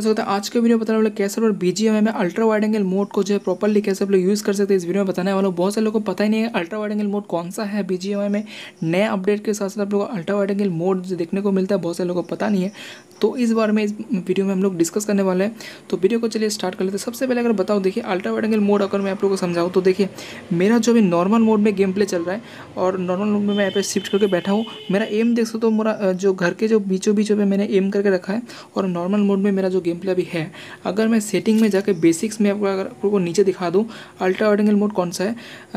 हो सकता है आज के वीडियो बताने वाला कैसे और बीजीएमआई में अल्ट्रा वाइड एंगल मोड को जो है प्रॉपर्ली कैसे आप लोग यूज़ कर सकते हैं इस वीडियो में बताने वाला हूँ। बहुत से लोगों को पता ही नहीं है अल्ट्रा वाइड एंगल मोड कौन सा है। बीजीएमआई में नए अपडेट के साथ साथ आप लोग अल्ट्रा वाइड एंगल मोड देखने को मिलता है, बहुत से लोगों को पता नहीं है, तो इस बारे में इस वीडियो में हम लोग डिस्कस करने वाले हैं। तो वीडियो को चलिए स्टार्ट कर लेते हैं। सबसे पहले अगर बताओ देखिए अल्ट्रा वाइड एंगल मोड अगर मैं आप लोगों को समझाऊँ तो देखिए मेरा जो भी नॉर्मल मोड में गेम प्ले चल रहा है और नॉर्मल मोड में मैं यहाँ पे शिफ्ट करके बैठा हूँ। मेरा एम देख सकते हो, मेरा जो घर के जो बीचों बीचों पर मैंने एम करके रखा है और नॉर्मल मोड में मेरा जो गेम प्ले अभी है। अगर मैं सेटिंग में जाकर बेसिक्स में अगर आपको नीचे दिखा दूँ अल्ट्रा वाइड एंगल मोड कौन सा है,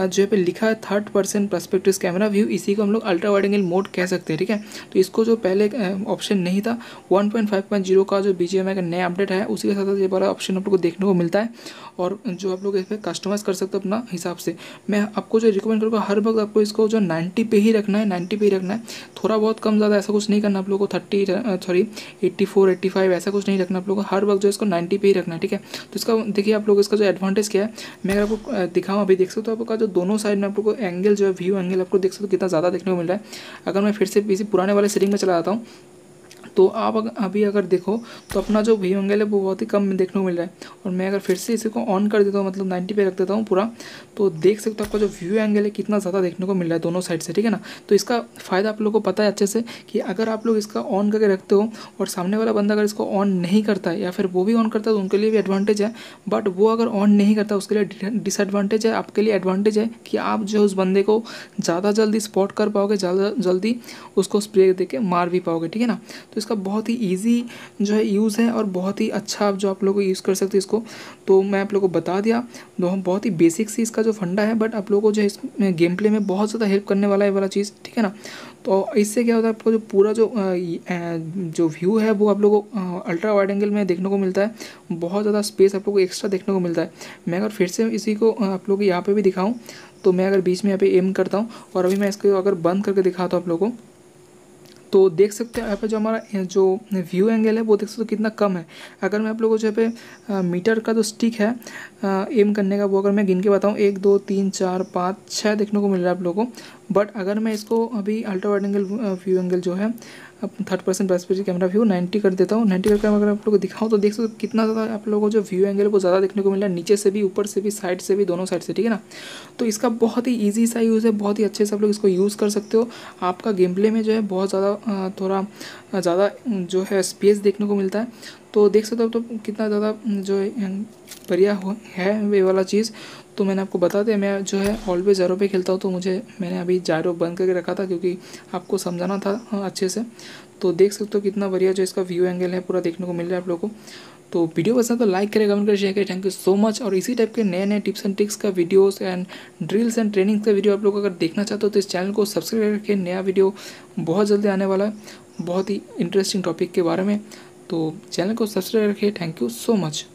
जो यहाँ पे लिखा है 3rd person perspective camera view, इसी को हम लोग अल्ट्रा वाइड एंगल मोड कह सकते हैं। ठीक है, तो इसको जो पहले ऑप्शन नहीं था 1.5.0 का जो बीजीएमआई का नया अपडेट है उसी के साथ साथ ये बड़ा ऑप्शन आप लोग को देखने को मिलता है और जो आप लोग इस पर कस्टमाइज़ कर सकते हो अपना हिसाब से। मैं आपको जो रिकमेंड करूँगा हर वक्त आपको इसको जो 90 पे ही रखना है, 90 पे ही रखना है, थोड़ा बहुत कम ज़्यादा ऐसा कुछ नहीं करना आप लोगों को। 84, 85 ऐसा कुछ नहीं रखना आप लोगों को, हर वक्त जो इसको 90 पे ही रखना है। ठीक है, तो इसका देखिए आप लोग इसका जो एडवांटेज क्या है मैं अगर आपको दिखाऊँ अभी देख सकते हो आपका जो दोनों साइड में आप लोग को एंगल जो है व्यू एंगल आपको देख सकते हो कितना ज़्यादा देखने को मिल रहा है। अगर मैं फिर से किसी पुराने वाले सेटिंग में चला जाता हूँ तो आप अभी अगर देखो तो अपना जो व्यू एंगल है वो बहुत ही कम देखने को मिल रहा है। और मैं अगर फिर से इसी को ऑन कर देता हूँ, मतलब 90 पे रख देता हूँ पूरा, तो देख सकते हो आपका जो व्यू एंगल है कितना ज़्यादा देखने को मिल रहा है दोनों साइड से। ठीक है ना, तो इसका फ़ायदा आप लोग को पता है अच्छे से कि अगर आप लोग इसका ऑन करके रखते हो और सामने वाला बंदा अगर इसको ऑन नहीं करता है या फिर वो भी ऑन करता है तो उनके लिए भी एडवांटेज है, बट वो अगर ऑन नहीं करता उसके लिए डिसएडवांटेज है। आपके लिए एडवांटेज है कि आप जो उस बंदे को ज़्यादा जल्दी स्पॉट कर पाओगे, ज़्यादा जल्दी उसको स्प्रे दे के मार भी पाओगे। ठीक है ना, तो इसका बहुत ही इजी जो है यूज़ है और बहुत ही अच्छा आप जो आप लोग यूज़ कर सकते हैं इसको। तो मैं आप लोगों को बता दिया तो हम बहुत ही बेसिक सी इसका जो फंडा है, बट आप लोगों को जो इस गेम प्ले में बहुत ज़्यादा हेल्प करने वाला है वाला चीज़। ठीक है ना, तो इससे क्या होता है आपको जो पूरा जो व्यू है वो आप लोगों को अल्ट्रा वाइड एंगल में देखने को मिलता है, बहुत ज़्यादा स्पेस आप लोगों को एक्स्ट्रा देखने को मिलता है। मैं अगर फिर से इसी को आप लोग यहाँ पर भी दिखाऊँ तो मैं अगर बीच में यहाँ पर एम करता हूँ और अभी मैं इसको अगर बंद करके दिखाता हूँ आप लोगों को तो देख सकते हो यहाँ पे जो हमारा जो व्यू एंगल है वो देख सकते हो कितना कम है। अगर मैं आप लोगों को जो यहाँ पे मीटर का जो स्टिक है एम करने का वो अगर मैं गिन के बताऊँ 1, 2, 3, 4, 5, 6 देखने को मिल रहा है आप लोगों को, बट अगर मैं इसको अभी ultra wide angle view angle जो है 3rd person perspective camera view 90 कर देता हूँ। 90 करके अगर आप लोग को दिखाऊँ तो देख सकते हो कितना ज़्यादा आप लोगों को जो व्यू एंगल है वो ज़्यादा देखने को मिल रहा है, नीचे से भी, ऊपर से भी, साइड से भी, दोनों साइड से। ठीक है ना, तो इसका बहुत ही ईजी सा यूज़ है, बहुत ही अच्छे से आप लोग इसको यूज़ कर सकते हो। आपका गेम प्ले में जो है बहुत ज़्यादा थोड़ा ज़्यादा जो है स्पेस देखने को मिलता है, तो देख सकते हो तो कितना ज़्यादा जो बढ़िया है वे वाला चीज़। तो मैंने आपको बता दिया मैं जो है ऑलवेज जायरो पे खेलता हूँ, तो मैंने अभी जायरो बंद करके रखा था क्योंकि आपको समझाना था अच्छे से। तो देख सकते हो कितना बढ़िया जो इसका व्यू एंगल है पूरा देखने को मिल रहा है आप लोगों को। तो वीडियो पसंद तो लाइक करें, कमेंट करें, शेयर करें। Thank you so much. और इसी टाइप के नए नए टिप्स एंड ट्रिक्स का videos and drills and trainings का वीडियो आप लोग अगर देखना चाहते हो तो इस चैनल को सब्सक्राइब करके, नया वीडियो बहुत जल्दी आने वाला है बहुत ही इंटरेस्टिंग टॉपिक के बारे में, तो चैनल को सब्सक्राइब रखिए। Thank you so much.